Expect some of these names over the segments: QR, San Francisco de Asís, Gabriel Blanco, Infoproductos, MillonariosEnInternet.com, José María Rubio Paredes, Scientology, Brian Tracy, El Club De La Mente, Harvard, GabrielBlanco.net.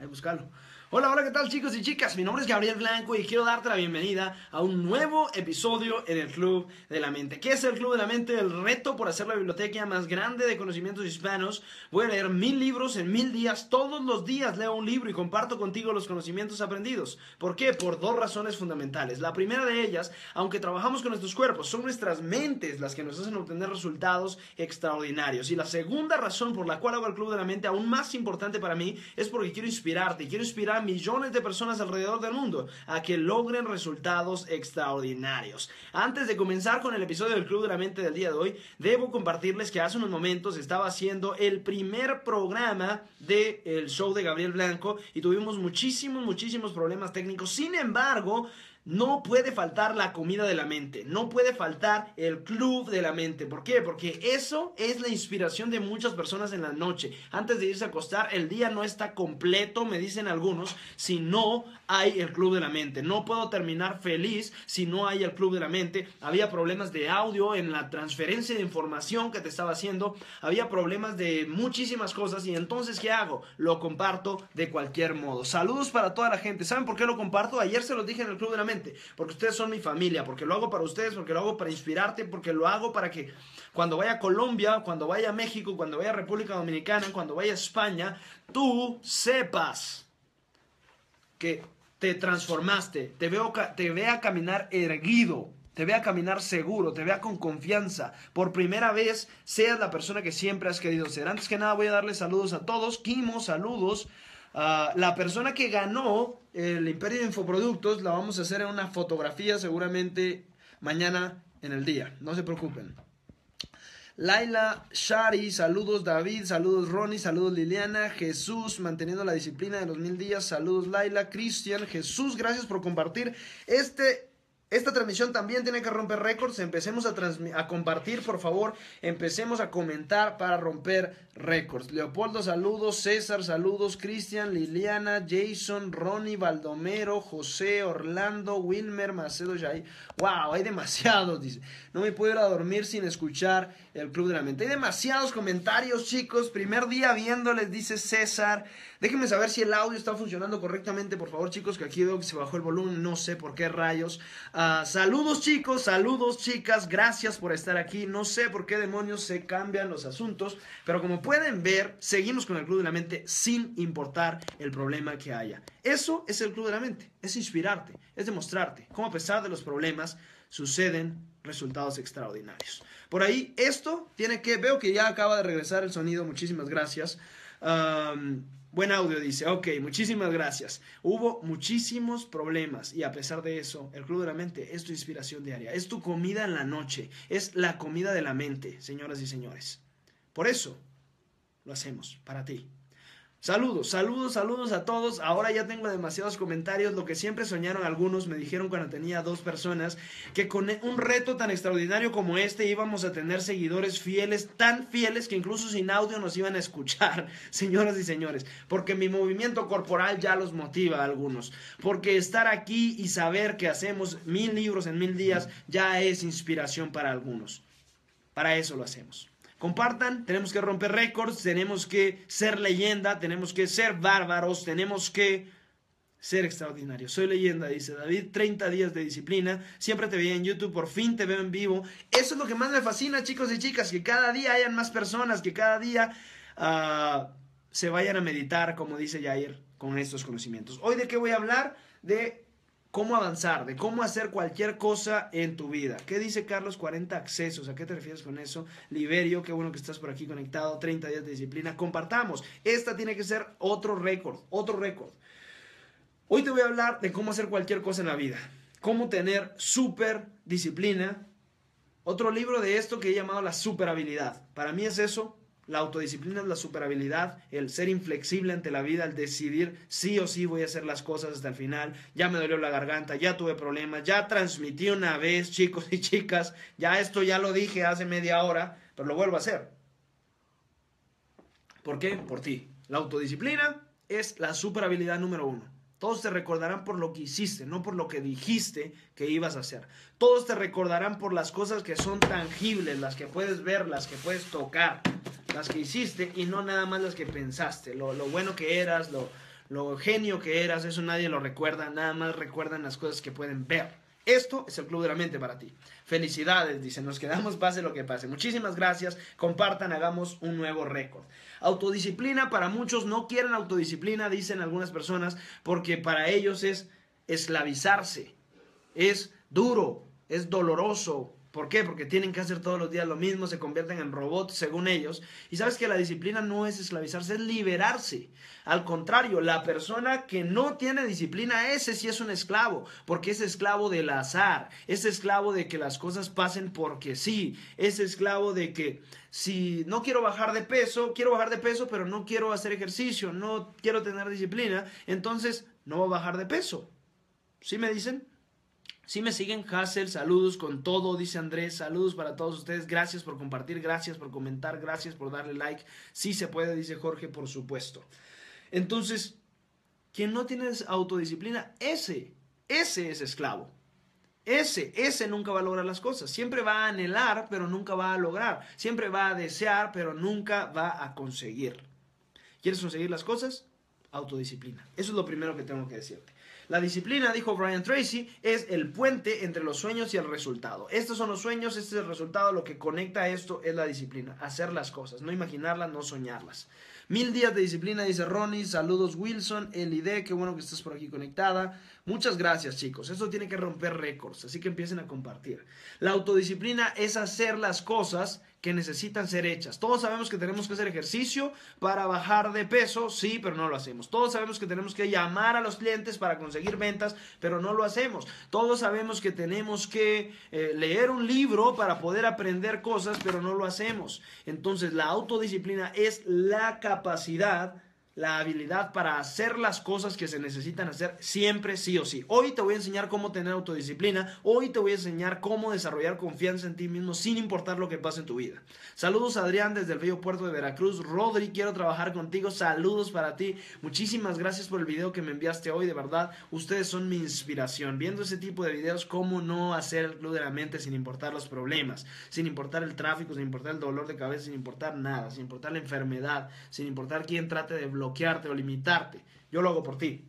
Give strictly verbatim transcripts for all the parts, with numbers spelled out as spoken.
ahí buscarlo. Hola, hola, ¿qué tal chicos y chicas? Mi nombre es Gabriel Blanco y quiero darte la bienvenida a un nuevo episodio en el Club de la Mente. ¿Qué es el Club de la Mente? El reto por hacer la biblioteca más grande de conocimientos hispanos. Voy a leer mil libros en mil días. Todos los días leo un libro y comparto contigo los conocimientos aprendidos. ¿Por qué? Por dos razones fundamentales. La primera de ellas, aunque trabajamos con nuestros cuerpos, son nuestras mentes las que nos hacen obtener resultados extraordinarios. Y la segunda razón por la cual hago el Club de la Mente, aún más importante para mí, es porque quiero inspirarte, quiero inspirar a millones de personas alrededor del mundo a que logren resultados extraordinarios. Antes de comenzar con el episodio del Club de la Mente del día de hoy, debo compartirles que hace unos momentos estaba haciendo el primer programa del show de Gabriel Blanco y tuvimos muchísimos, muchísimos problemas técnicos. Sin embargo, no puede faltar la comida de la mente, no puede faltar el Club de la Mente. ¿Por qué? Porque eso es la inspiración de muchas personas en la noche. Antes de irse a acostar, el día no está completo, me dicen algunos, si no hay el Club de la Mente. No puedo terminar feliz si no hay el Club de la Mente. Había problemas de audio en la transferencia de información que te estaba haciendo, había problemas de muchísimas cosas y entonces, ¿qué hago? Lo comparto de cualquier modo. Saludos para toda la gente. ¿Saben por qué lo comparto? Ayer se los dije en el Club de la Mente. Porque ustedes son mi familia, porque lo hago para ustedes, porque lo hago para inspirarte, porque lo hago para que cuando vaya a Colombia, cuando vaya a México, cuando vaya a República Dominicana, cuando vaya a España, tú sepas que te transformaste, te, veo, te vea caminar erguido, te vea caminar seguro, te vea con confianza. Por primera vez seas la persona que siempre has querido ser. Antes que nada voy a darle saludos a todos. Kimo, saludos. Uh, la persona que ganó el Imperio de Infoproductos la vamos a hacer en una fotografía seguramente mañana en el día, no se preocupen. Laila, Shari, saludos. David, saludos. Ronnie, saludos. Liliana, Jesús, manteniendo la disciplina de los mil días, saludos. Laila, Cristian, Jesús, gracias por compartir este... Esta transmisión también tiene que romper récords. Empecemos a, a compartir, por favor. Empecemos a comentar para romper récords. Leopoldo, saludos. César, saludos. Cristian, Liliana, Jason, Ronnie, Baldomero, José, Orlando, Wilmer, Macedo, Jai. ¡Wow! Hay demasiados, dice. No me puedo ir a dormir sin escuchar el Club de la Mente. Hay demasiados comentarios, chicos. Primer día viéndoles, dice César. Déjenme saber si el audio está funcionando correctamente, por favor, chicos, que aquí veo que se bajó el volumen. No sé por qué rayos. Uh, saludos chicos, saludos chicas, gracias por estar aquí. No sé por qué demonios se cambian los asuntos, pero como pueden ver, seguimos con el Club de la Mente sin importar el problema que haya. Eso es el Club de la Mente, es inspirarte, es demostrarte cómo a pesar de los problemas suceden resultados extraordinarios. Por ahí esto tiene que, veo que ya acaba de regresar el sonido, muchísimas gracias. Um, Buen audio, dice. Ok, muchísimas gracias. Hubo muchísimos problemas y a pesar de eso, el Club de la Mente es tu inspiración diaria, es tu comida en la noche, es la comida de la mente, señoras y señores. Por eso, lo hacemos para ti. Saludos, saludos, saludos a todos. Ahora ya tengo demasiados comentarios. Lo que siempre soñaron algunos, me dijeron cuando tenía dos personas, que con un reto tan extraordinario como este íbamos a tener seguidores fieles, tan fieles que incluso sin audio nos iban a escuchar, señoras y señores, porque mi movimiento corporal ya los motiva a algunos, porque estar aquí y saber que hacemos mil libros en mil días ya es inspiración para algunos. Para eso lo hacemos. Compartan, tenemos que romper récords, tenemos que ser leyenda, tenemos que ser bárbaros, tenemos que ser extraordinarios. Soy leyenda, dice David, treinta días de disciplina, siempre te veía en YouTube, por fin te veo en vivo. Eso es lo que más me fascina, chicos y chicas, que cada día hayan más personas, que cada día uh, se vayan a meditar, como dice Jair, con estos conocimientos. Hoy, ¿de qué voy a hablar? De cómo avanzar, de cómo hacer cualquier cosa en tu vida. ¿Qué dice Carlos? cuarenta accesos. ¿A qué te refieres con eso? Liberio, qué bueno que estás por aquí conectado. treinta días de disciplina. Compartamos. Esta tiene que ser otro récord, otro récord. Hoy te voy a hablar de cómo hacer cualquier cosa en la vida. Cómo tener super disciplina. Otro libro de esto que he llamado la super habilidad. Para mí es eso. La autodisciplina es la superhabilidad, el ser inflexible ante la vida, el decidir sí o sí voy a hacer las cosas hasta el final. Ya me dolió la garganta, ya tuve problemas, ya transmití una vez, chicos y chicas. Ya esto ya lo dije hace media hora, pero lo vuelvo a hacer. ¿Por qué? Por ti. La autodisciplina es la superhabilidad número uno. Todos te recordarán por lo que hiciste, no por lo que dijiste que ibas a hacer. Todos te recordarán por las cosas que son tangibles, las que puedes ver, las que puedes tocar, las que hiciste y no nada más las que pensaste, lo, lo bueno que eras, lo, lo genio que eras, eso nadie lo recuerda, nada más recuerdan las cosas que pueden ver. Esto es el Club de la Mente para ti. Felicidades, dice, nos quedamos pase lo que pase. Muchísimas gracias, compartan, hagamos un nuevo récord. Autodisciplina, para muchos no quieren autodisciplina, dicen algunas personas, porque para ellos es esclavizarse, es duro, es doloroso. ¿Por qué? Porque tienen que hacer todos los días lo mismo, se convierten en robots según ellos. Y sabes que la disciplina no es esclavizarse, es liberarse. Al contrario, la persona que no tiene disciplina, ese sí es un esclavo, porque es esclavo del azar, es esclavo de que las cosas pasen porque sí, es esclavo de que si no quiero bajar de peso, quiero bajar de peso, pero no quiero hacer ejercicio, no quiero tener disciplina, entonces no voy a bajar de peso. ¿Sí me dicen? Si me siguen, Hassel, saludos con todo, dice Andrés, saludos para todos ustedes, gracias por compartir, gracias por comentar, gracias por darle like, sí se puede, dice Jorge, por supuesto. Entonces, quien no tiene autodisciplina, ese, ese es esclavo, ese, ese nunca va a lograr las cosas, siempre va a anhelar, pero nunca va a lograr, siempre va a desear, pero nunca va a conseguir. ¿Quieres conseguir las cosas? Autodisciplina, eso es lo primero que tengo que decirte. La disciplina, dijo Brian Tracy, es el puente entre los sueños y el resultado. Estos son los sueños, este es el resultado, lo que conecta esto es la disciplina. Hacer las cosas, no imaginarlas, no soñarlas. Mil días de disciplina, dice Ronnie, saludos Wilson, Elide, qué bueno que estás por aquí conectada. Muchas gracias, chicos, esto tiene que romper récords, así que empiecen a compartir. La autodisciplina es hacer las cosas que necesitan ser hechas. Todos sabemos que tenemos que hacer ejercicio para bajar de peso, sí, pero no lo hacemos. Todos sabemos que tenemos que llamar a los clientes para conseguir ventas, pero no lo hacemos. Todos sabemos que tenemos que eh, leer un libro para poder aprender cosas, pero no lo hacemos. Entonces, la autodisciplina es la capacidad, la habilidad para hacer las cosas que se necesitan hacer siempre sí o sí. Hoy te voy a enseñar cómo tener autodisciplina, hoy te voy a enseñar cómo desarrollar confianza en ti mismo sin importar lo que pase en tu vida. Saludos Adrián desde el bello puerto de Veracruz, Rodri, quiero trabajar contigo, saludos para ti, muchísimas gracias por el video que me enviaste hoy, de verdad, ustedes son mi inspiración. Viendo ese tipo de videos, cómo no hacer el Club de la Mente sin importar los problemas, sin importar el tráfico, sin importar el dolor de cabeza, sin importar nada, sin importar la enfermedad, sin importar quién trate de bloquear bloquearte o limitarte, yo lo hago por ti.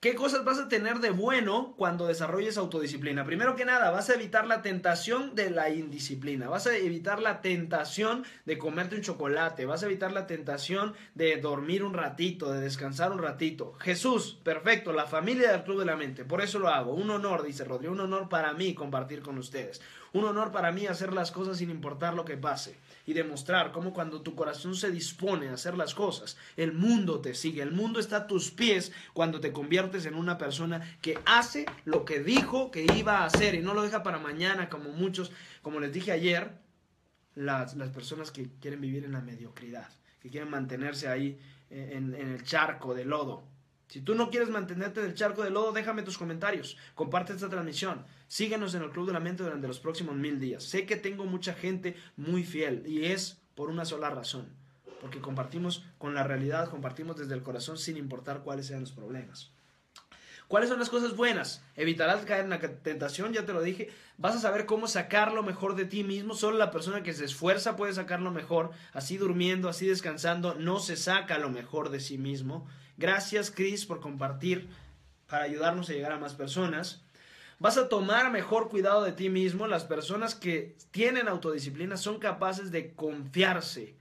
¿Qué cosas vas a tener de bueno cuando desarrolles autodisciplina? Primero que nada, vas a evitar la tentación de la indisciplina, vas a evitar la tentación de comerte un chocolate, vas a evitar la tentación de dormir un ratito, de descansar un ratito. Jesús, perfecto, la familia del Club de la Mente, por eso lo hago, un honor, dice Rodrigo, un honor para mí compartir con ustedes, un honor para mí hacer las cosas sin importar lo que pase y demostrar cómo cuando tu corazón se dispone a hacer las cosas, el mundo te sigue, el mundo está a tus pies cuando te conviertes en una persona que hace lo que dijo que iba a hacer y no lo deja para mañana, como muchos, como les dije ayer, las, las personas que quieren vivir en la mediocridad, que quieren mantenerse ahí en, en el charco de lodo. Si tú no quieres mantenerte en el charco de lodo, déjame tus comentarios, comparte esta transmisión, síguenos en el Club de la Mente durante los próximos mil días. Sé que tengo mucha gente muy fiel y es por una sola razón, porque compartimos con la realidad, compartimos desde el corazón sin importar cuáles sean los problemas. ¿Cuáles son las cosas buenas? Evitarás caer en la tentación, ya te lo dije. Vas a saber cómo sacar lo mejor de ti mismo. Solo la persona que se esfuerza puede sacar lo mejor. Así durmiendo, así descansando, no se saca lo mejor de sí mismo. Gracias, Chris, por compartir para ayudarnos a llegar a más personas. Vas a tomar mejor cuidado de ti mismo. Las personas que tienen autodisciplina son capaces de confiarse.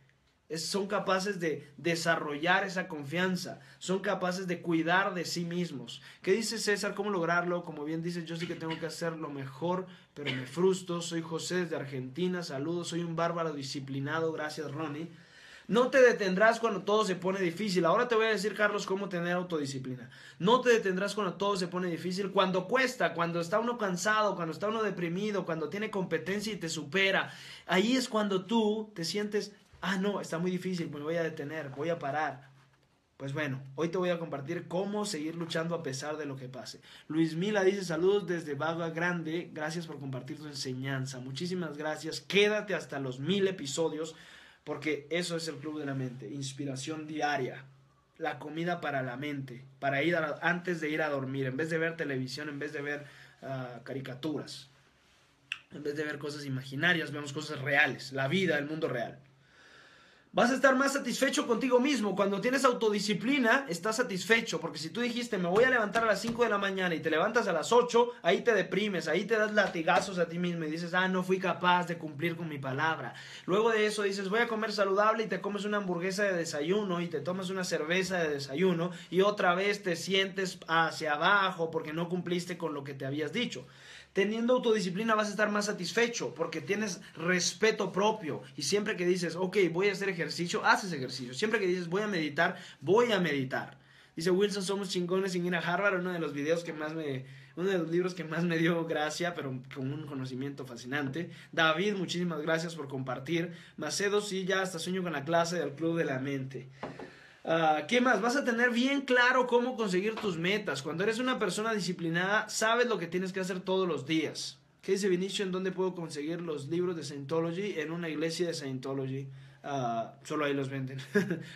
Son capaces de desarrollar esa confianza, son capaces de cuidar de sí mismos. ¿Qué dice César? ¿Cómo lograrlo? Como bien dice, yo sí que tengo que hacer lo mejor, pero me frustro. Soy José desde Argentina, saludos, soy un bárbaro disciplinado, gracias Ronnie. No te detendrás cuando todo se pone difícil. Ahora te voy a decir, Carlos, cómo tener autodisciplina. No te detendrás cuando todo se pone difícil, cuando cuesta, cuando está uno cansado, cuando está uno deprimido, cuando tiene competencia y te supera. Ahí es cuando tú te sientes... Ah, no, está muy difícil, me voy a detener, voy a parar. Pues bueno, hoy te voy a compartir cómo seguir luchando a pesar de lo que pase. Luis Mila dice, saludos desde Vaga Grande, gracias por compartir tu enseñanza. Muchísimas gracias, quédate hasta los mil episodios, porque eso es el Club de la Mente, inspiración diaria. La comida para la mente, para ir a, antes de ir a dormir, en vez de ver televisión, en vez de ver uh, caricaturas. En vez de ver cosas imaginarias, vemos cosas reales, la vida, el mundo real. Vas a estar más satisfecho contigo mismo. Cuando tienes autodisciplina, estás satisfecho. Porque si tú dijiste, me voy a levantar a las cinco de la mañana y te levantas a las ocho, ahí te deprimes, ahí te das latigazos a ti mismo y dices, ah, no fui capaz de cumplir con mi palabra. Luego de eso dices, voy a comer saludable y te comes una hamburguesa de desayuno y te tomas una cerveza de desayuno y otra vez te sientes hacia abajo porque no cumpliste con lo que te habías dicho. Teniendo autodisciplina vas a estar más satisfecho porque tienes respeto propio. Y siempre que dices, ok, voy a hacer ejercicio, haces ejercicio. Siempre que dices, voy a meditar, voy a meditar. Dice Wilson, somos chingones sin ir a Harvard, uno de los videos que más me... uno de los libros que más me dio gracia, pero con un conocimiento fascinante. David, muchísimas gracias por compartir. Macedo, sí, ya hasta sueño con la clase del Club de la Mente. Uh, ¿Qué más? Vas a tener bien claro cómo conseguir tus metas. Cuando eres una persona disciplinada, sabes lo que tienes que hacer todos los días. ¿Qué dice Vinicio? ¿En dónde puedo conseguir los libros de Scientology? En una iglesia de Scientology. Uh, solo ahí los venden.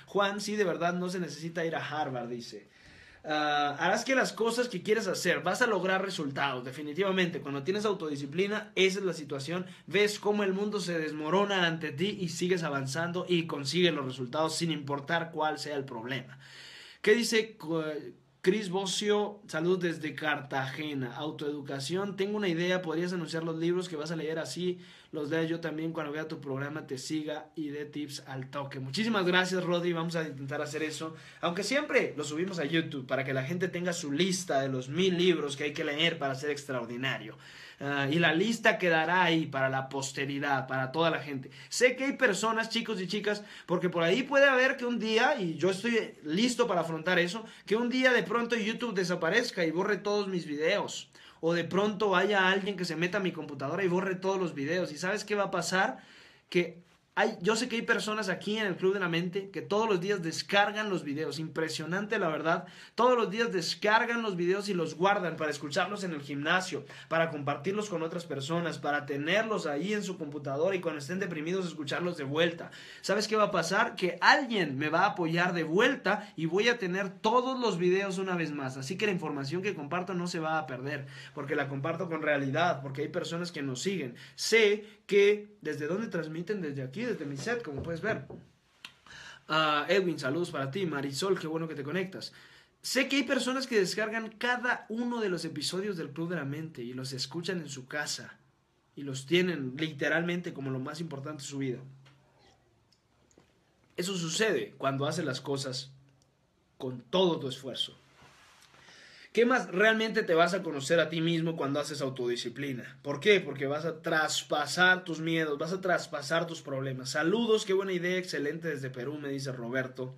Juan, sí, de verdad, no se necesita ir a Harvard, dice. Uh, harás que las cosas que quieres hacer, vas a lograr resultados, definitivamente. Cuando tienes autodisciplina, esa es la situación. Ves cómo el mundo se desmorona ante ti y sigues avanzando y consigues los resultados sin importar cuál sea el problema. ¿Qué dice Cris Bocio? Salud desde Cartagena. Autoeducación, tengo una idea, podrías anunciar los libros que vas a leer, así los leo yo también cuando vea tu programa, te siga y dé tips al toque. Muchísimas gracias, Rodri, vamos a intentar hacer eso, aunque siempre lo subimos a YouTube para que la gente tenga su lista de los mil libros que hay que leer para ser extraordinario. Uh, y la lista quedará ahí para la posteridad, para toda la gente. Sé que hay personas, chicos y chicas, porque por ahí puede haber que un día, y yo estoy listo para afrontar eso, que un día de pronto YouTube desaparezca y borre todos mis videos. O de pronto haya alguien que se meta a mi computadora y borre todos los videos. ¿Y sabes qué va a pasar? Que hay, yo sé que hay personas aquí en el Club de la Mente que todos los días descargan los videos. Impresionante, la verdad. Todos los días descargan los videos y los guardan para escucharlos en el gimnasio, para compartirlos con otras personas, para tenerlos ahí en su computadora y cuando estén deprimidos escucharlos de vuelta. ¿Sabes qué va a pasar? Que alguien me va a apoyar de vuelta y voy a tener todos los videos una vez más. Así que la información que comparto no se va a perder, porque la comparto con realidad, porque hay personas que nos siguen. Sé que desde dónde transmiten, desde aquí, desde mi set, como puedes ver. Uh, Edwin, saludos para ti. Marisol, qué bueno que te conectas. Sé que hay personas que descargan cada uno de los episodios del Club de la Mente y los escuchan en su casa y los tienen literalmente como lo más importante de su vida. Eso sucede cuando haces las cosas con todo tu esfuerzo. ¿Qué más? Realmente te vas a conocer a ti mismo cuando haces autodisciplina. ¿Por qué? Porque vas a traspasar tus miedos, vas a traspasar tus problemas. Saludos, qué buena idea, excelente desde Perú, me dice Roberto.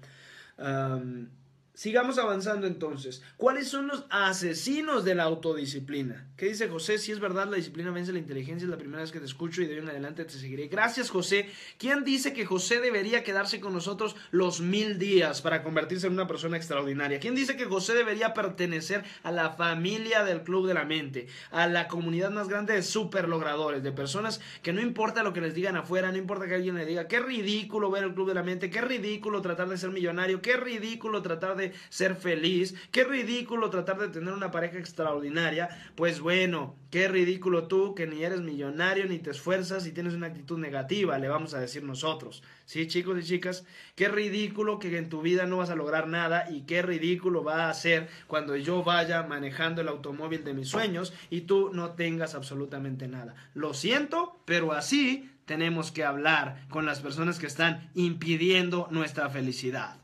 Um, sigamos avanzando entonces. ¿Cuáles son los asesinos de la autodisciplina? ¿Qué dice José? Si es verdad, la disciplina vence la inteligencia, es la primera vez que te escucho y de hoy en adelante te seguiré. Gracias, José. ¿Quién dice que José debería quedarse con nosotros los mil días para convertirse en una persona extraordinaria? ¿Quién dice que José debería pertenecer a la familia del Club de la Mente, a la comunidad más grande de super logradores, de personas que no importa lo que les digan afuera, no importa que alguien le diga, qué ridículo ver el Club de la Mente, qué ridículo tratar de ser millonario, qué ridículo tratar de ser feliz, qué ridículo tratar de tener una pareja extraordinaria? Pues bueno, Bueno, qué ridículo tú que ni eres millonario, ni te esfuerzas y tienes una actitud negativa, le vamos a decir nosotros. Sí, chicos y chicas, qué ridículo que en tu vida no vas a lograr nada y qué ridículo va a ser cuando yo vaya manejando el automóvil de mis sueños y tú no tengas absolutamente nada. Lo siento, pero así tenemos que hablar con las personas que están impidiendo nuestra felicidad.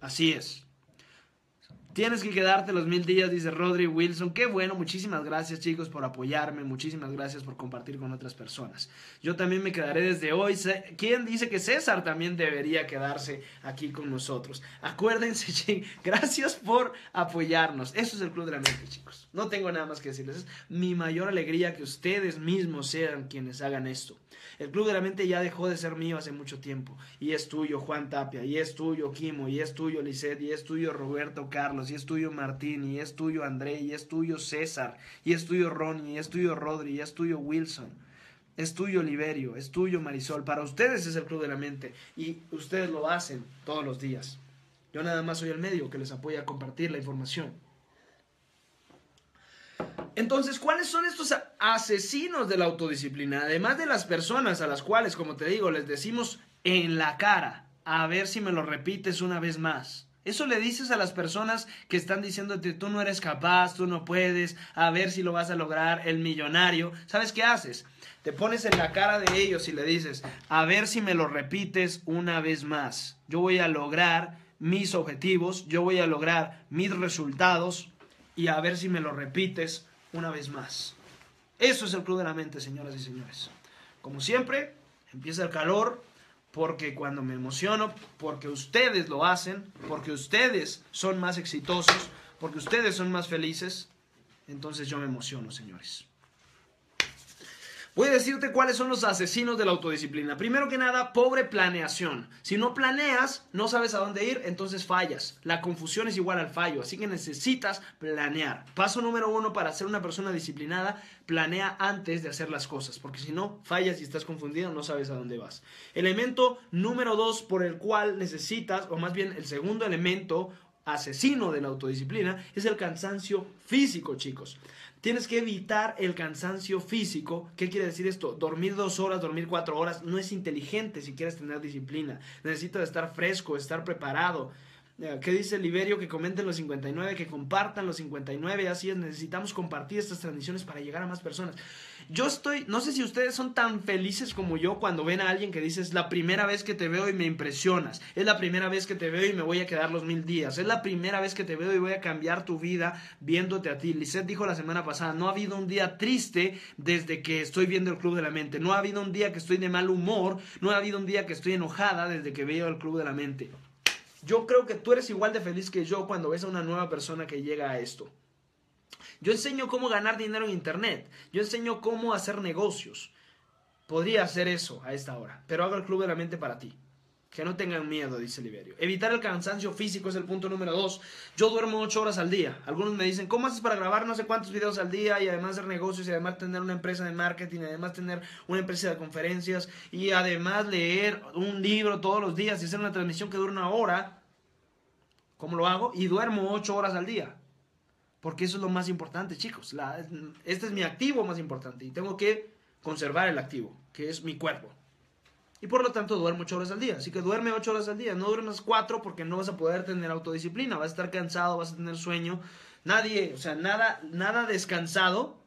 Así es. Tienes que quedarte los mil días, dice Rodri Wilson. Qué bueno, muchísimas gracias, chicos, por apoyarme. Muchísimas gracias por compartir con otras personas. Yo también me quedaré desde hoy. ¿Quién dice que César también debería quedarse aquí con nosotros? Acuérdense, chicos, gracias por apoyarnos. Eso es el Club de la Mente, chicos. No tengo nada más que decirles. Es mi mayor alegría que ustedes mismos sean quienes hagan esto. El Club de la Mente ya dejó de ser mío hace mucho tiempo. Y es tuyo, Juan Tapia. Y es tuyo, Kimo. Y es tuyo, Lisette. Y es tuyo, Roberto Carlos. Y es tuyo Martín, y es tuyo André, y es tuyo César, y es tuyo Ronnie, y es tuyo Rodri, y es tuyo Wilson, es tuyo Liberio, es tuyo Marisol. Para ustedes es el Club de la Mente y ustedes lo hacen todos los días. Yo nada más soy el medio que les apoya a compartir la información. Entonces, ¿cuáles son estos asesinos de la autodisciplina? Además de las personas a las cuales, como te digo, les decimos en la cara, a ver si me lo repites una vez más. Eso le dices a las personas que están diciéndote, tú no eres capaz, tú no puedes, a ver si lo vas a lograr, el millonario. ¿Sabes qué haces? Te pones en la cara de ellos y le dices, a ver si me lo repites una vez más. Yo voy a lograr mis objetivos, yo voy a lograr mis resultados y a ver si me lo repites una vez más. Eso es el Club de la Mente, señoras y señores. Como siempre, empieza el calor, porque cuando me emociono, porque ustedes lo hacen, porque ustedes son más exitosos, porque ustedes son más felices, entonces yo me emociono, señores. Voy a decirte cuáles son los asesinos de la autodisciplina. Primero que nada, pobre planeación. Si no planeas, no sabes a dónde ir, entonces fallas. La confusión es igual al fallo, así que necesitas planear. Paso número uno para ser una persona disciplinada, planea antes de hacer las cosas, porque si no, fallas y estás confundido, no sabes a dónde vas. Elemento número dos por el cual necesitas, o más bien el segundo elemento asesino de la autodisciplina, es el cansancio físico, chicos. Tienes que evitar el cansancio físico. ¿Qué quiere decir esto? Dormir dos horas, dormir cuatro horas. No es inteligente si quieres tener disciplina. Necesitas estar fresco, estar preparado. ¿Qué dice Liberio? Que comenten los cincuenta y nueve, que compartan los cincuenta y nueve. Así es, necesitamos compartir estas transmisiones para llegar a más personas. Yo estoy, no sé si ustedes son tan felices como yo cuando ven a alguien que dice, es la primera vez que te veo y me impresionas. Es la primera vez que te veo y me voy a quedar los mil días. Es la primera vez que te veo y voy a cambiar tu vida viéndote a ti. Lisette dijo la semana pasada, no ha habido un día triste desde que estoy viendo el Club de la Mente. No ha habido un día que estoy de mal humor. No ha habido un día que estoy enojada desde que veo el Club de la Mente. Yo creo que tú eres igual de feliz que yo cuando ves a una nueva persona que llega a esto. Yo enseño cómo ganar dinero en internet. Yo enseño cómo hacer negocios. Podría hacer eso a esta hora, pero hago el Club de la Mente para ti. Que no tengan miedo, dice Liberio. Evitar el cansancio físico es el punto número dos. Yo duermo ocho horas al día. Algunos me dicen, ¿cómo haces para grabar no sé cuántos videos al día y además hacer negocios y además tener una empresa de marketing y además tener una empresa de conferencias y además leer un libro todos los días y hacer una transmisión que dura una hora? ¿Cómo lo hago? Y duermo ocho horas al día. Porque eso es lo más importante, chicos. La, este es mi activo más importante y tengo que conservar el activo, que es mi cuerpo. Y por lo tanto duermo ocho horas al día. Así que duerme ocho horas al día. No duermas cuatro porque no vas a poder tener autodisciplina. Vas a estar cansado, vas a tener sueño. Nadie, o sea, nada, nada descansado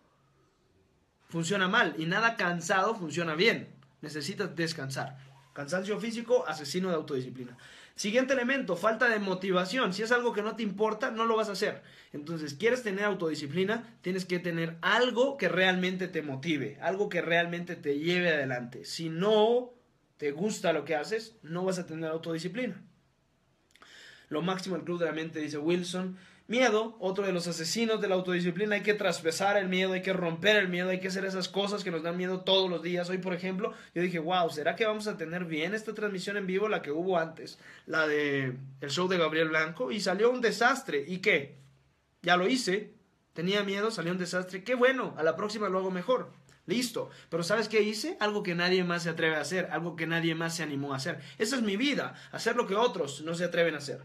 funciona mal. Y nada cansado funciona bien. Necesitas descansar. Cansancio físico, asesino de autodisciplina. Siguiente elemento, falta de motivación. Si es algo que no te importa, no lo vas a hacer. Entonces, quieres tener autodisciplina, tienes que tener algo que realmente te motive. Algo que realmente te lleve adelante. Si no te gusta lo que haces, no vas a tener autodisciplina. Lo máximo del Club de la Mente, dice Wilson. Miedo, otro de los asesinos de la autodisciplina. Hay que traspasar el miedo, hay que romper el miedo, hay que hacer esas cosas que nos dan miedo todos los días. Hoy, por ejemplo, yo dije, wow, ¿será que vamos a tener bien esta transmisión en vivo? La que hubo antes, la de el show de Gabriel Blanco, y salió un desastre. ¿Y qué? Ya lo hice, tenía miedo, salió un desastre. ¡Qué bueno! A la próxima lo hago mejor. Listo, pero ¿sabes qué hice? Algo que nadie más se atreve a hacer, algo que nadie más se animó a hacer. Esa es mi vida, hacer lo que otros no se atreven a hacer.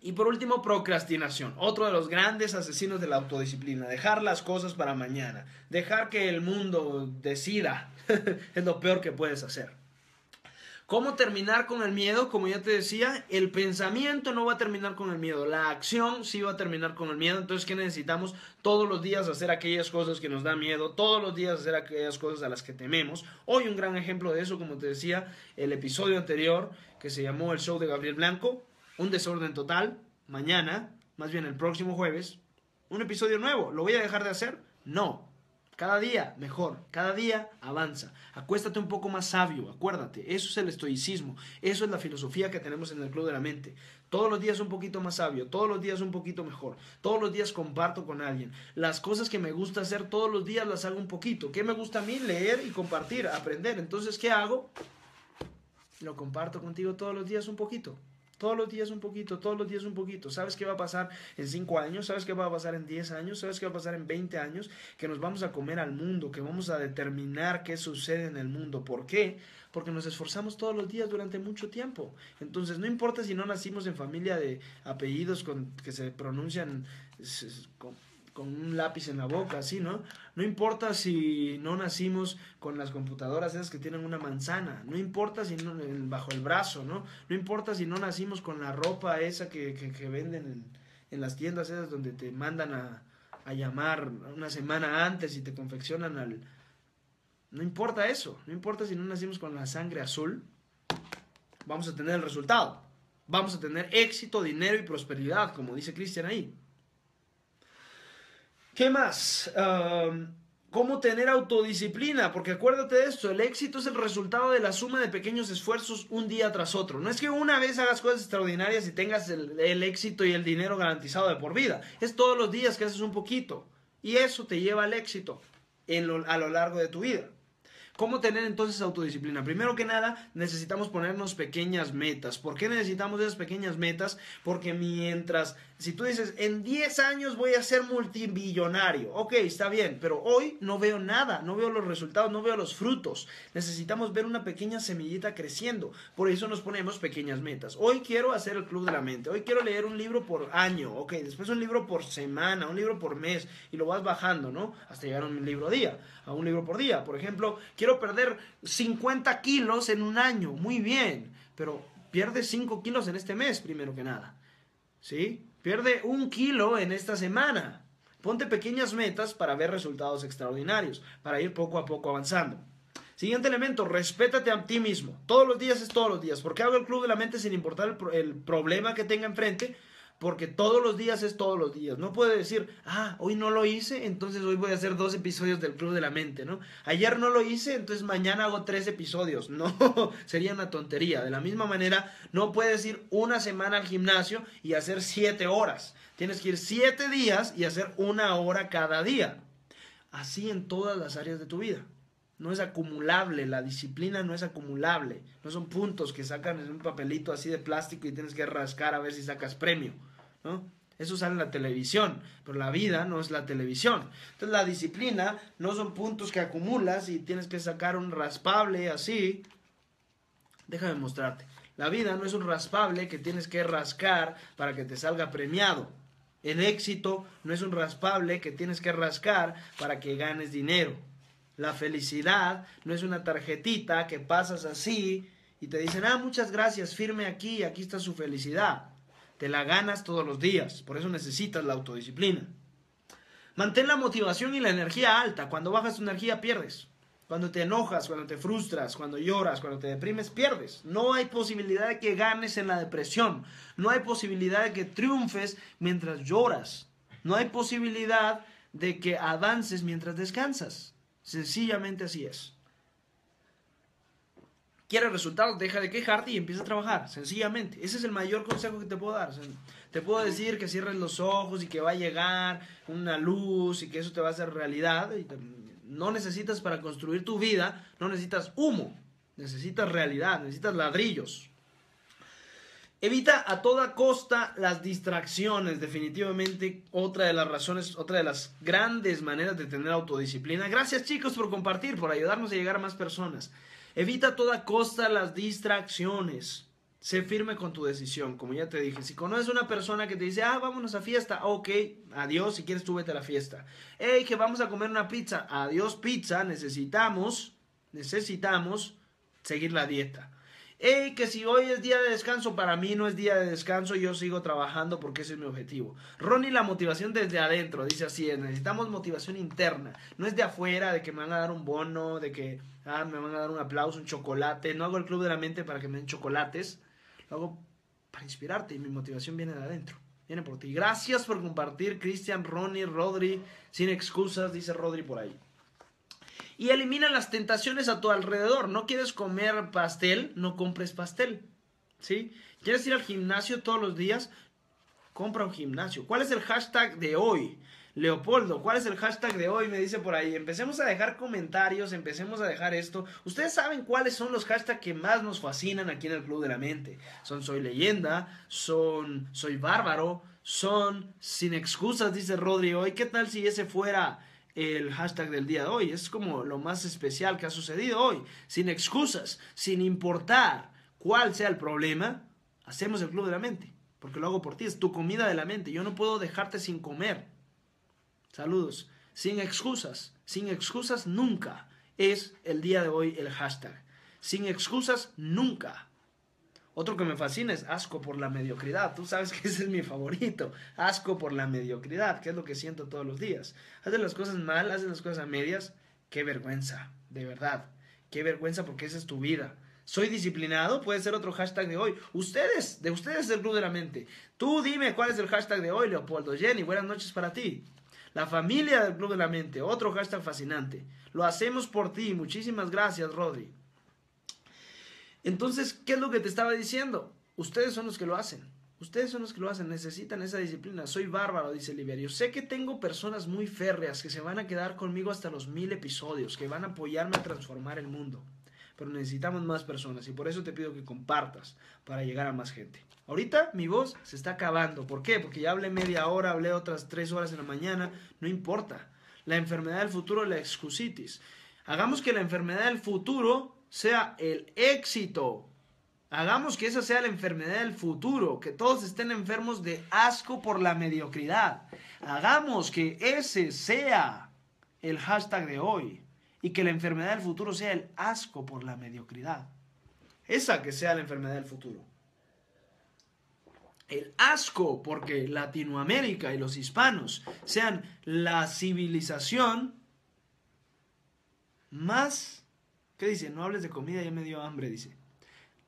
Y por último, procrastinación, otro de los grandes asesinos de la autodisciplina, dejar las cosas para mañana, dejar que el mundo decida, es lo peor que puedes hacer. ¿Cómo terminar con el miedo? Como ya te decía, el pensamiento no va a terminar con el miedo. La acción sí va a terminar con el miedo. Entonces, ¿qué necesitamos? Todos los días hacer aquellas cosas que nos da miedo. Todos los días hacer aquellas cosas a las que tememos. Hoy un gran ejemplo de eso, como te decía, el episodio anterior que se llamó El Show de Gabriel Blanco. Un desorden total. Mañana, más bien el próximo jueves, un episodio nuevo. ¿Lo voy a dejar de hacer? No. Cada día mejor, cada día avanza. Acuéstate un poco más sabio, acuérdate. Eso es el estoicismo, eso es la filosofía que tenemos en el Club de la Mente. Todos los días un poquito más sabio, todos los días un poquito mejor. Todos los días comparto con alguien. Las cosas que me gusta hacer todos los días las hago un poquito. ¿Qué me gusta a mí? Leer y compartir, aprender. Entonces, ¿qué hago? Lo comparto contigo todos los días un poquito. Todos los días un poquito, todos los días un poquito. ¿Sabes qué va a pasar en cinco años? ¿Sabes qué va a pasar en diez años? ¿Sabes qué va a pasar en veinte años? Que nos vamos a comer al mundo, que vamos a determinar qué sucede en el mundo. ¿Por qué? Porque nos esforzamos todos los días durante mucho tiempo. Entonces, no importa si no nacimos en familia de apellidos con, que se pronuncian con, con un lápiz en la boca, así, ¿no? No importa si no nacimos con las computadoras esas que tienen una manzana, no importa si no, bajo el brazo, ¿no? No importa si no nacimos con la ropa esa que, que, que venden en, en las tiendas esas donde te mandan a, a llamar una semana antes y te confeccionan al... No importa eso, no importa si no nacimos con la sangre azul, vamos a tener el resultado. Vamos a tener éxito, dinero y prosperidad, como dice Cristian ahí. ¿Qué más? Uh, ¿Cómo tener autodisciplina? Porque acuérdate de esto, el éxito es el resultado de la suma de pequeños esfuerzos un día tras otro. No es que una vez hagas cosas extraordinarias y tengas el, el éxito y el dinero garantizado de por vida. Es todos los días que haces un poquito y eso te lleva al éxito en lo, a lo largo de tu vida. ¿Cómo tener entonces autodisciplina? Primero que nada, necesitamos ponernos pequeñas metas. ¿Por qué necesitamos esas pequeñas metas? Porque mientras, si tú dices, en diez años voy a ser multimillonario. Ok, está bien, pero hoy no veo nada, no veo los resultados, no veo los frutos. Necesitamos ver una pequeña semillita creciendo. Por eso nos ponemos pequeñas metas. Hoy quiero hacer el Club de la Mente. Hoy quiero leer un libro por año. Ok, después un libro por semana, un libro por mes. Y lo vas bajando, ¿no? Hasta llegar a un libro a día, a un libro por día. Por ejemplo, quiero perder cincuenta kilos en un año. Muy bien, pero pierde cinco kilos en este mes, primero que nada. ¿Sí? Pierde un kilo en esta semana. Ponte pequeñas metas para ver resultados extraordinarios, para ir poco a poco avanzando. Siguiente elemento, respétate a ti mismo. Todos los días es todos los días. ¿Por qué hago el Club de la Mente sin importar el, pro el problema que tenga enfrente? Porque todos los días es todos los días. No puede decir, ah, hoy no lo hice, entonces hoy voy a hacer dos episodios del Club de la Mente, ¿no? Ayer no lo hice, entonces mañana hago tres episodios. No, sería una tontería. De la misma manera, no puedes ir una semana al gimnasio y hacer siete horas. Tienes que ir siete días y hacer una hora cada día. Así en todas las áreas de tu vida. No es acumulable, la disciplina no es acumulable. No son puntos que sacan en un papelito así de plástico y tienes que rascar a ver si sacas premio, ¿no? Eso sale en la televisión, pero la vida no es la televisión. Entonces la disciplina no son puntos que acumulas y tienes que sacar un raspable así. Déjame mostrarte. La vida no es un raspable que tienes que rascar para que te salga premiado. El éxito no es un raspable que tienes que rascar para que ganes dinero. La felicidad no es una tarjetita que pasas así y te dicen, ah, muchas gracias, firme aquí, aquí está su felicidad. Te la ganas todos los días, por eso necesitas la autodisciplina. Mantén la motivación y la energía alta. Cuando bajas tu energía pierdes. Cuando te enojas, cuando te frustras, cuando lloras, cuando te deprimes, pierdes. No hay posibilidad de que ganes en la depresión. No hay posibilidad de que triunfes mientras lloras. No hay posibilidad de que avances mientras descansas. Sencillamente así es. ¿Quieres resultados? Deja de quejarte y empieza a trabajar, sencillamente. Ese es el mayor consejo que te puedo dar. O sea, te puedo decir que cierres los ojos y que va a llegar una luz y que eso te va a hacer realidad. No necesitas, para construir tu vida, no necesitas humo, necesitas realidad, necesitas ladrillos. Evita a toda costa las distracciones, definitivamente otra de las razones, otra de las grandes maneras de tener autodisciplina. Gracias chicos por compartir, por ayudarnos a llegar a más personas. Evita a toda costa las distracciones. Sé firme con tu decisión, como ya te dije. Si conoces a una persona que te dice, ah, vámonos a fiesta, ok, adiós, si quieres tú vete a la fiesta. Hey, que vamos a comer una pizza, adiós pizza, necesitamos, necesitamos seguir la dieta. Hey, que si hoy es día de descanso, para mí no es día de descanso, yo sigo trabajando porque ese es mi objetivo. Ronnie, la motivación desde adentro, dice así, necesitamos motivación interna, no es de afuera, de que me van a dar un bono, de que ah, me van a dar un aplauso, un chocolate. No hago el Club de la Mente para que me den chocolates, lo hago para inspirarte y mi motivación viene de adentro, viene por ti. Gracias por compartir, Cristian, Ronnie, Rodri, sin excusas, dice Rodri por ahí. Y elimina las tentaciones a tu alrededor. No quieres comer pastel, no compres pastel, ¿sí? ¿Quieres ir al gimnasio todos los días? Compra un gimnasio. ¿Cuál es el hashtag de hoy? Leopoldo, ¿cuál es el hashtag de hoy? Me dice por ahí. Empecemos a dejar comentarios, empecemos a dejar esto. Ustedes saben cuáles son los hashtags que más nos fascinan aquí en el Club de la Mente. Son Soy Leyenda, son Soy Bárbaro, son Sin Excusas, dice Rodri hoy. ¿Qué tal si ese fuera el hashtag del día de hoy? Es como lo más especial que ha sucedido hoy. Sin excusas, sin importar cuál sea el problema, hacemos el Club de la Mente, porque lo hago por ti, es tu comida de la mente. Yo no puedo dejarte sin comer. Saludos. Sin excusas. Sin excusas nunca. Es el día de hoy el hashtag. Sin excusas nunca. Otro que me fascina es asco por la mediocridad. Tú sabes que ese es mi favorito. Asco por la mediocridad, que es lo que siento todos los días. Hacen las cosas mal, hacen las cosas a medias. Qué vergüenza, de verdad. Qué vergüenza, porque esa es tu vida. Soy disciplinado, puede ser otro hashtag de hoy. Ustedes, de ustedes el Club de la Mente. Tú dime cuál es el hashtag de hoy, Leopoldo. Jenny, buenas noches para ti. La familia del Club de la Mente, otro hashtag fascinante. Lo hacemos por ti. Muchísimas gracias, Rodri. Entonces, ¿qué es lo que te estaba diciendo? Ustedes son los que lo hacen. Ustedes son los que lo hacen. Necesitan esa disciplina. Soy bárbaro, dice Liberio. Sé que tengo personas muy férreas que se van a quedar conmigo hasta los mil episodios, que van a apoyarme a transformar el mundo. Pero necesitamos más personas y por eso te pido que compartas para llegar a más gente. Ahorita mi voz se está acabando. ¿Por qué? Porque ya hablé media hora, hablé otras tres horas en la mañana. No importa. La enfermedad del futuro, la excusitis. Hagamos que la enfermedad del futuro sea el éxito. Hagamos que esa sea la enfermedad del futuro, que todos estén enfermos de asco por la mediocridad. Hagamos que ese sea el hashtag de hoy y que la enfermedad del futuro sea el asco por la mediocridad. Esa que sea la enfermedad del futuro. El asco porque Latinoamérica y los hispanos sean la civilización más... ¿Qué dice? No hables de comida, ya me dio hambre, dice.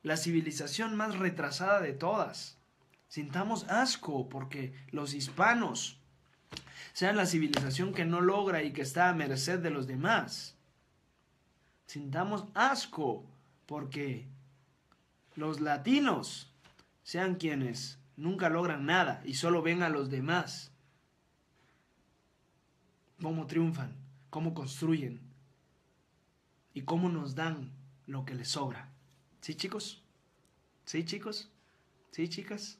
La civilización más retrasada de todas. Sintamos asco porque los hispanos sean la civilización que no logra y que está a merced de los demás. Sintamos asco porque los latinos sean quienes nunca logran nada y solo ven a los demás. Cómo triunfan, cómo construyen. Y cómo nos dan lo que les sobra. ¿Sí, chicos? ¿Sí, chicos? ¿Sí, chicas?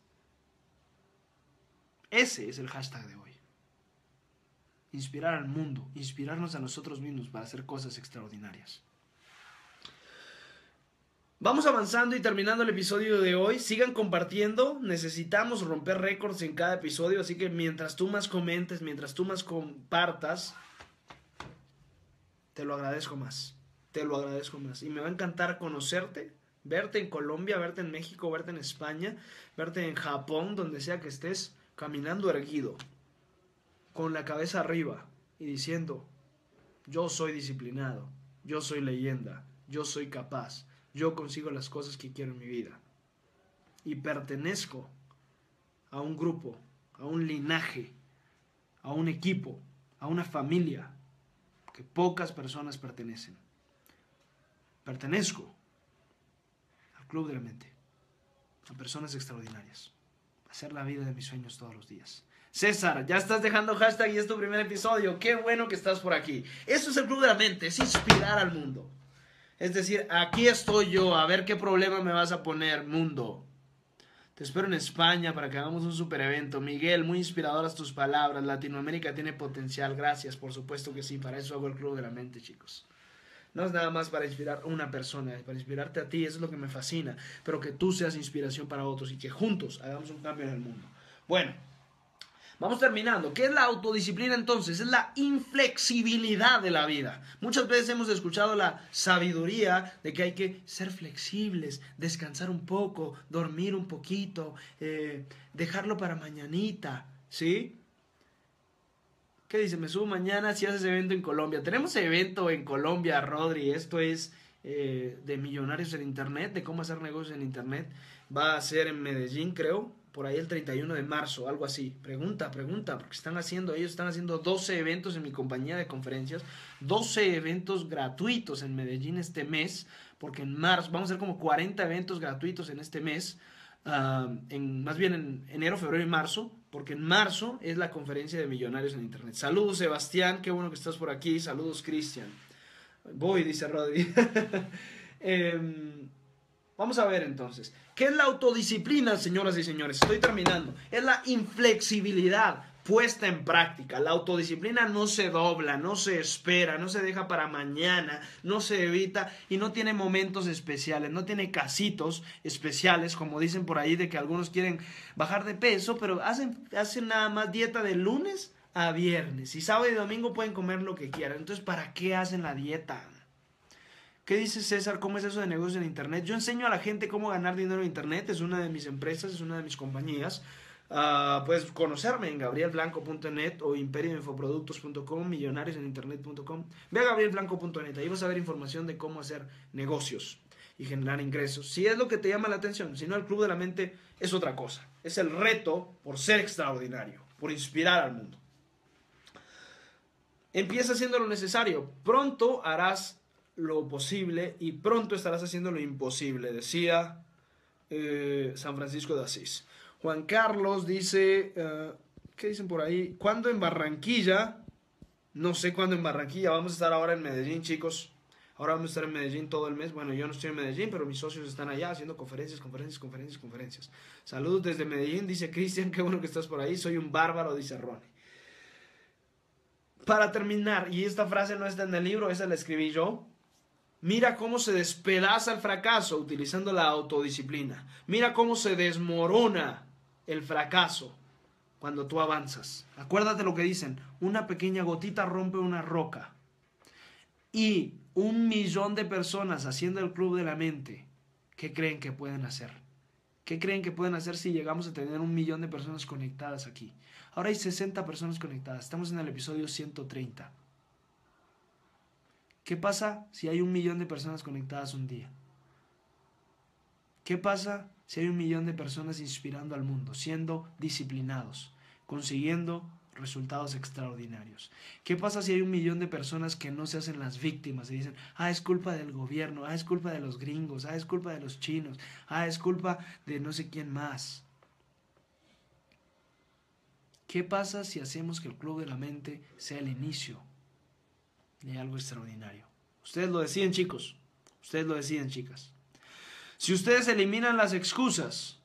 Ese es el hashtag de hoy. Inspirar al mundo. Inspirarnos a nosotros mismos para hacer cosas extraordinarias. Vamos avanzando y terminando el episodio de hoy. Sigan compartiendo. Necesitamos romper récords en cada episodio. Así que mientras tú más comentes, mientras tú más compartas, te lo agradezco más. Te lo agradezco más y me va a encantar conocerte, verte en Colombia, verte en México, verte en España, verte en Japón, donde sea que estés, caminando erguido, con la cabeza arriba y diciendo, yo soy disciplinado, yo soy leyenda, yo soy capaz, yo consigo las cosas que quiero en mi vida y pertenezco a un grupo, a un linaje, a un equipo, a una familia que pocas personas pertenecen. Pertenezco al Club de la Mente, a personas extraordinarias, a hacer la vida de mis sueños todos los días. César, ya estás dejando hashtag y es tu primer episodio. Qué bueno que estás por aquí. Eso es el Club de la Mente, es inspirar al mundo. Es decir, aquí estoy yo, a ver qué problema me vas a poner, mundo. Te espero en España para que hagamos un super evento. Miguel, muy inspiradoras tus palabras. Latinoamérica tiene potencial. Gracias, por supuesto que sí. Para eso hago el Club de la Mente, chicos. No es nada más para inspirar a una persona, es para inspirarte a ti, eso es lo que me fascina, pero que tú seas inspiración para otros y que juntos hagamos un cambio en el mundo. Bueno, vamos terminando. ¿Qué es la autodisciplina entonces? Es la inflexibilidad de la vida. Muchas veces hemos escuchado la sabiduría de que hay que ser flexibles, descansar un poco, dormir un poquito, eh, dejarlo para mañanita, ¿sí? ¿Qué dice? Me subo mañana si haces evento en Colombia. Tenemos evento en Colombia, Rodri. Esto es eh, de Millonarios en Internet, de cómo hacer negocios en Internet. Va a ser en Medellín, creo, por ahí el treinta y uno de marzo, algo así. Pregunta, pregunta, porque están haciendo, ellos están haciendo doce eventos en mi compañía de conferencias. doce eventos gratuitos en Medellín este mes, porque en marzo vamos a hacer como cuarenta eventos gratuitos en este mes. Uh, en, más bien en enero, febrero y marzo, porque en marzo es la conferencia de Millonarios en Internet. Saludos, Sebastián, qué bueno que estás por aquí. Saludos, Cristian. Voy, dice Rodri. eh, vamos a ver entonces. ¿Qué es la autodisciplina, señoras y señores? Estoy terminando. Es la inflexibilidad puesta en práctica. La autodisciplina no se dobla, no se espera, no se deja para mañana, no se evita y no tiene momentos especiales, no tiene casitos especiales, como dicen por ahí, de que algunos quieren bajar de peso, pero hacen, hacen nada más dieta de lunes a viernes. Y sábado y domingo pueden comer lo que quieran. Entonces, ¿para qué hacen la dieta? ¿Qué dice César? ¿Cómo es eso de negocios en Internet? Yo enseño a la gente cómo ganar dinero en Internet. Es una de mis empresas, es una de mis compañías. Uh, puedes conocerme en Gabriel Blanco punto net o Imperio Info Productos punto com, Millonarios en Internet punto com. Ve a Gabriel Blanco punto net, ahí vas a ver información de cómo hacer negocios y generar ingresos, si es lo que te llama la atención. Si no, el Club de la Mente es otra cosa. Es el reto por ser extraordinario, por inspirar al mundo. Empieza haciendo lo necesario. Pronto harás lo posible y pronto estarás haciendo lo imposible, decía eh, San Francisco de Asís. Juan Carlos dice, uh, ¿qué dicen por ahí? ¿Cuándo en Barranquilla? No sé cuándo en Barranquilla. Vamos a estar ahora en Medellín, chicos. Ahora vamos a estar en Medellín todo el mes. Bueno, yo no estoy en Medellín, pero mis socios están allá haciendo conferencias, conferencias, conferencias, conferencias. Saludos desde Medellín, dice Cristian. Qué bueno que estás por ahí. Soy un bárbaro, dice Ronnie. Para terminar, y esta frase no está en el libro, esa la escribí yo. Mira cómo se despedaza el fracaso utilizando la autodisciplina. Mira cómo se desmorona el fracaso cuando tú avanzas. Acuérdate lo que dicen. Una pequeña gotita rompe una roca. Y un millón de personas haciendo el Club de la Mente, ¿qué creen que pueden hacer? ¿Qué creen que pueden hacer si llegamos a tener un millón de personas conectadas aquí? Ahora hay sesenta personas conectadas. Estamos en el episodio ciento treinta. ¿Qué pasa si hay un millón de personas conectadas un día? ¿Qué pasa si hay un millón de personas inspirando al mundo, siendo disciplinados, consiguiendo resultados extraordinarios? ¿Qué pasa si hay un millón de personas que no se hacen las víctimas y dicen, ah, es culpa del gobierno, ah, es culpa de los gringos, ah, es culpa de los chinos, ah, es culpa de no sé quién más? ¿Qué pasa si hacemos que el Club de la Mente sea el inicio de algo extraordinario? Ustedes lo deciden, chicos. Ustedes lo deciden, chicas. Si ustedes eliminan las excusas,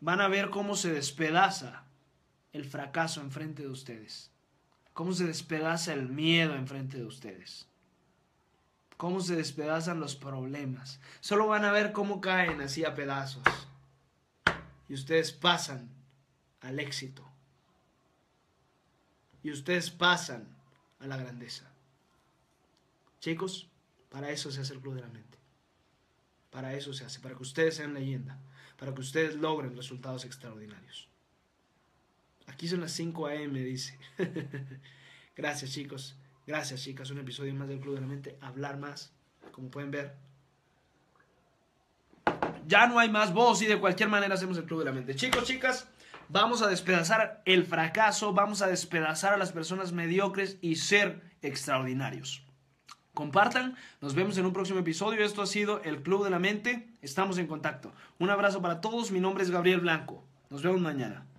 van a ver cómo se despedaza el fracaso enfrente de ustedes, cómo se despedaza el miedo enfrente de ustedes, cómo se despedazan los problemas. Solo van a ver cómo caen así a pedazos y ustedes pasan al éxito y ustedes pasan a la grandeza. Chicos, para eso se hace el Club de la Mente, para eso se hace, para que ustedes sean leyenda, para que ustedes logren resultados extraordinarios. Aquí son las cinco a m, dice. Gracias, chicos. Gracias, chicas. Un episodio más del Club de la Mente. Hablar más, como pueden ver. Ya no hay más voz y de cualquier manera hacemos el Club de la Mente. Chicos, chicas, vamos a despedazar el fracaso. Vamos a despedazar a las personas mediocres y ser extraordinarios. Compartan. Nos vemos en un próximo episodio. Esto ha sido el Club de la Mente. Estamos en contacto. Un abrazo para todos. Mi nombre es Gabriel Blanco. Nos vemos mañana.